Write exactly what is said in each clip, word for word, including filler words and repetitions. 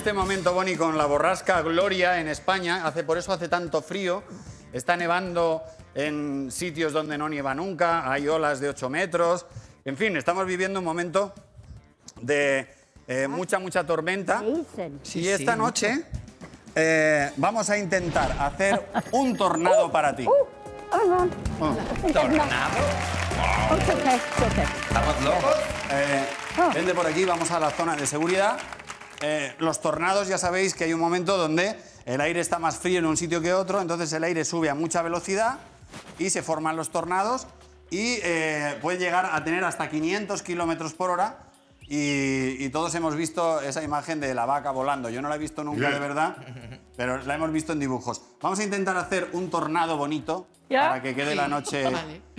Este momento, Bonnie, con la borrasca Gloria en España, hace, por eso hace tanto frío. Está nevando en sitios donde no nieva nunca, hay olas de ocho metros. En fin, estamos viviendo un momento de eh, mucha, mucha tormenta. Y esta noche eh, vamos a intentar hacer un tornado para ti. ¿Un tornado? ¿Estamos locos? Eh, vente por aquí, vamos a la zona de seguridad. Eh, los tornados, ya sabéis que hay un momento donde el aire está más frío en un sitio que otro, entonces el aire sube a mucha velocidad y se forman los tornados y eh, puede llegar a tener hasta quinientos kilómetros por hora y, y todos hemos visto esa imagen de la vaca volando. Yo no la he visto nunca, yeah, de verdad, pero la hemos visto en dibujos. Vamos a intentar hacer un tornado bonito, yeah, para que quede la noche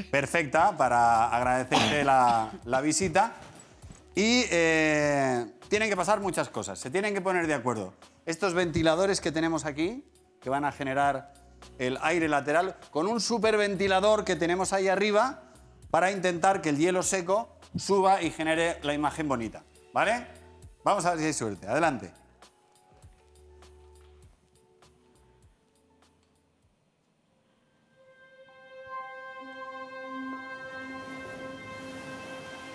perfecta, para agradecerte la, la visita. Y eh, tienen que pasar muchas cosas, se tienen que poner de acuerdo. Estos ventiladores que tenemos aquí, que van a generar el aire lateral, con un superventilador que tenemos ahí arriba, para intentar que el hielo seco suba y genere la imagen bonita, ¿vale? Vamos a ver si hay suerte, adelante.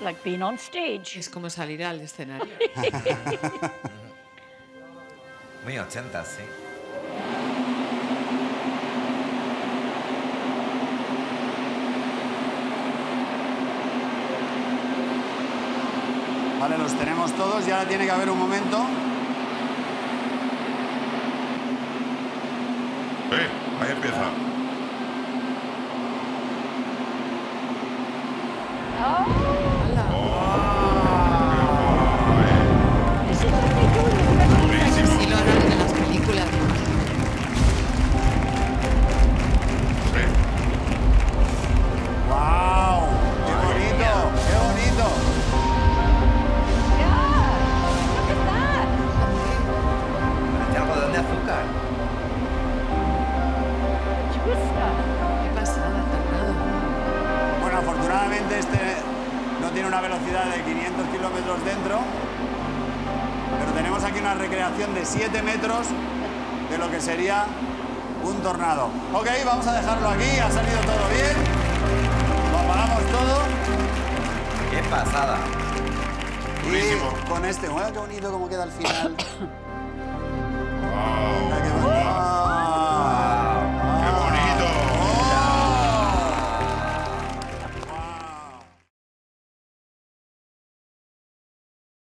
Like being on stage. Es como salir al escenario. Muy ochenta, sí. Vale, los tenemos todos y ahora tiene que haber un momento. Eh, ahí empieza. Oh. siete metros de lo que sería un tornado. Ok, vamos a dejarlo aquí, ha salido todo bien. Lo apagamos todo. ¡Qué pasada! Y buenísimo. Con este, ¡qué bonito como queda al final! Wow.